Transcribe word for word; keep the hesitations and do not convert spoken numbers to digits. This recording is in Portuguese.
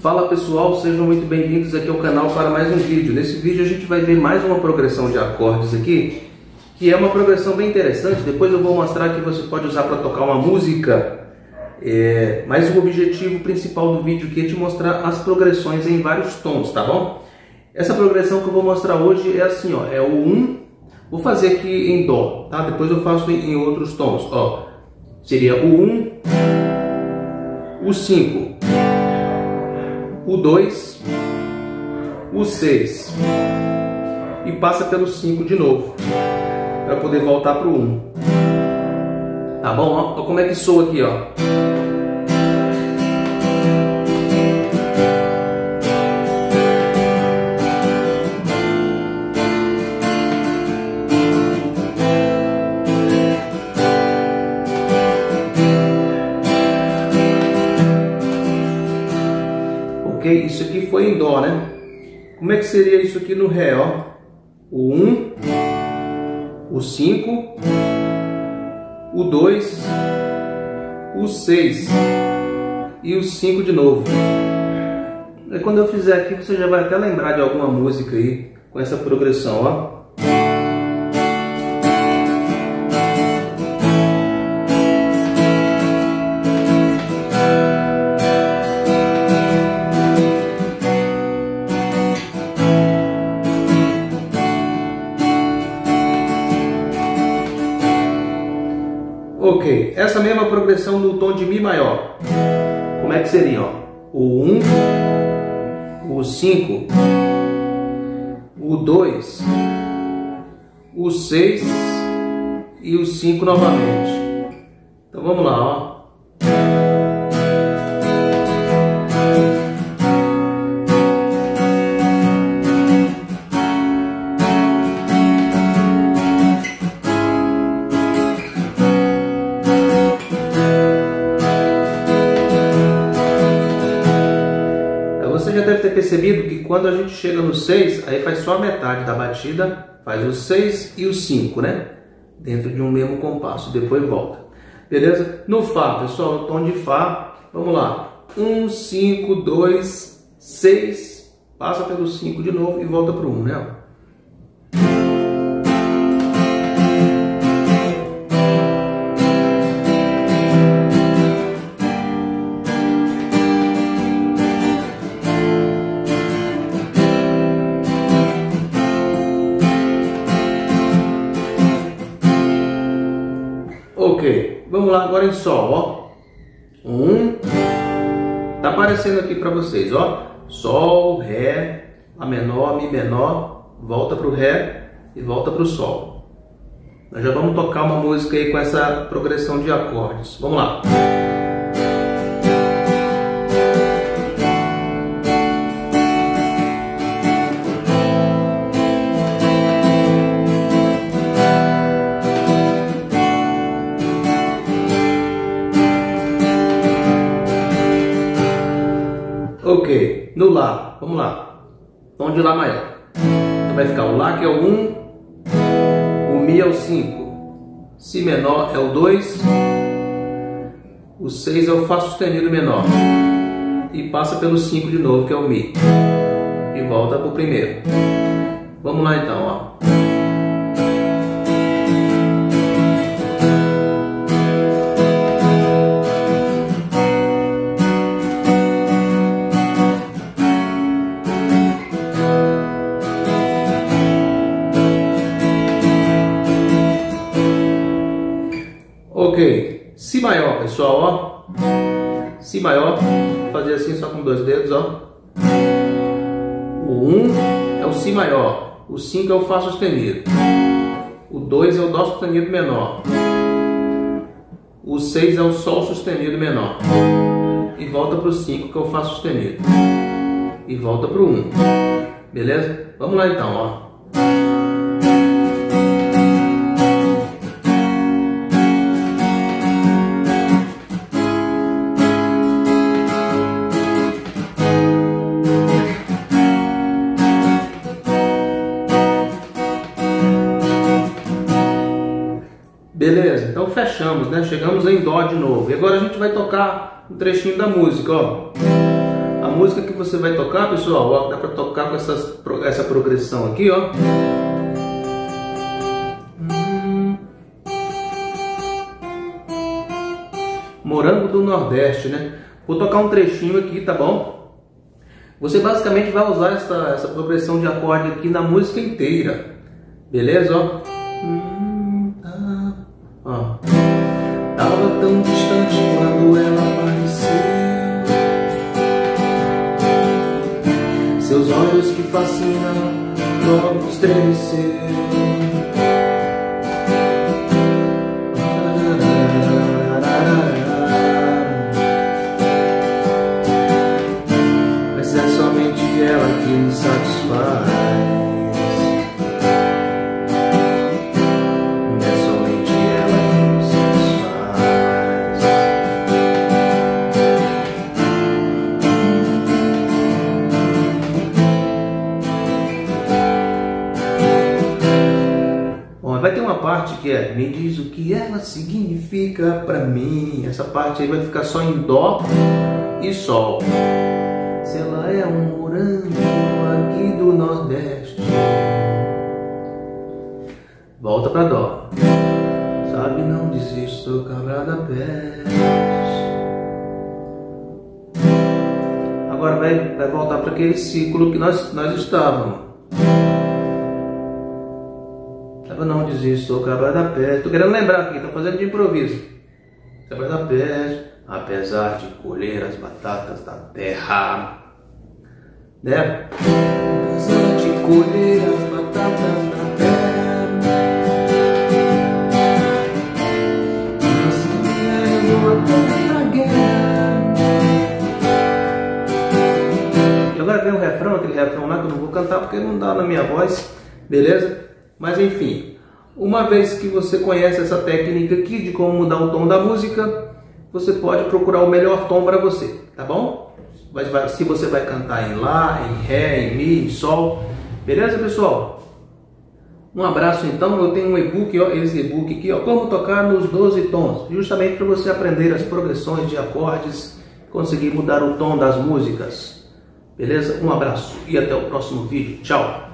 Fala pessoal, sejam muito bem-vindos aqui ao canal para mais um vídeo. Nesse vídeo a gente vai ver mais uma progressão de acordes aqui, que é uma progressão bem interessante. Depois eu vou mostrar que você pode usar para tocar uma música. É, mas o objetivo principal do vídeo aqui é te mostrar as progressões em vários tons, tá bom? Essa progressão que eu vou mostrar hoje é assim, ó, é o um, vou fazer aqui em Dó, tá? Depois eu faço em, em outros tons, ó. Seria o um, o cinco, o dois, o seis e passa pelo cinco de novo, para poder voltar para o um. Tá bom? Ó, como é que soa aqui, ó. Isso aqui foi em Dó, né? Como é que seria isso aqui no Ré, ó? O um, o cinco, o dois, o seis e o cinco de novo. E quando eu fizer aqui, você já vai até lembrar de alguma música aí com essa progressão, ó. Ok, essa mesma progressão no tom de Mi maior, como é que seria, ó? O um, o cinco, o dois, o seis e o cinco novamente. Então vamos lá, ó. Percebido que quando a gente chega no seis, aí faz só a metade da batida, faz o seis e o cinco, né? Dentro de um mesmo compasso, depois volta. Beleza? No Fá, pessoal, no tom de Fá, vamos lá. um, cinco, dois, seis, passa pelo cinco de novo e volta para o um, né? Vamos lá agora em Sol, ó. Um, tá aparecendo aqui para vocês, ó. Sol, Ré, Lá menor, Mi menor, volta pro Ré e volta pro Sol. Nós já vamos tocar uma música aí com essa progressão de acordes. Vamos lá. Ok, no Lá, vamos lá, tom de Lá maior, então vai ficar o Lá que é o um, o Mi é o cinco, Si menor é o dois, o seis é o Fá sustenido menor, e passa pelo cinco de novo que é o Mi, e volta para o primeiro. Vamos lá então, ó. Ok, Si maior, pessoal, ó, Si maior, vou fazer assim só com dois dedos, ó, o um é o Si maior, o cinco é o Fá sustenido, o dois é o Dó sustenido menor, o seis é o Sol sustenido menor, e volta para o cinco que é o Fá sustenido, e volta para o um, beleza? Vamos lá então, ó. Beleza, então fechamos, né? Chegamos em Dó de novo. E agora a gente vai tocar um trechinho da música, ó. A música que você vai tocar, pessoal, ó, dá para tocar com essas, essa progressão aqui, ó. Morango do Nordeste, né? Vou tocar um trechinho aqui, tá bom? Você basicamente vai usar essa, essa progressão de acorde aqui na música inteira, beleza? Ó. Ó. Tava tão distante quando ela apareceu, seus olhos que fascinam logo estremeceu. Vai ter uma parte que é, me diz o que ela significa pra mim. Essa parte aí vai ficar só em dó e sol. Se ela é um morango aqui do Nordeste. Volta pra dó. Sabe, não desisto, cabra da peste. Agora vai, vai voltar para aquele ciclo que nós, nós estávamos. Eu não desisto, sou cabra da peste. Tô querendo lembrar aqui, tô fazendo de improviso. Cabra da peste, apesar de colher as batatas da terra, né? Apesar de colher as batatas da terra, assim é uma tanta guerra. E agora vem o refrão, aquele refrão lá que eu não vou cantar porque não dá na minha voz, beleza? Mas enfim, uma vez que você conhece essa técnica aqui de como mudar o tom da música, você pode procurar o melhor tom para você, tá bom? Mas vai, se você vai cantar em Lá, em Ré, em Mi, em Sol, beleza, pessoal? Um abraço então, eu tenho um e-book, ó, esse e-book aqui, ó, Como Tocar nos doze tons, justamente para você aprender as progressões de acordes, conseguir mudar o tom das músicas, beleza? Um abraço e até o próximo vídeo, tchau!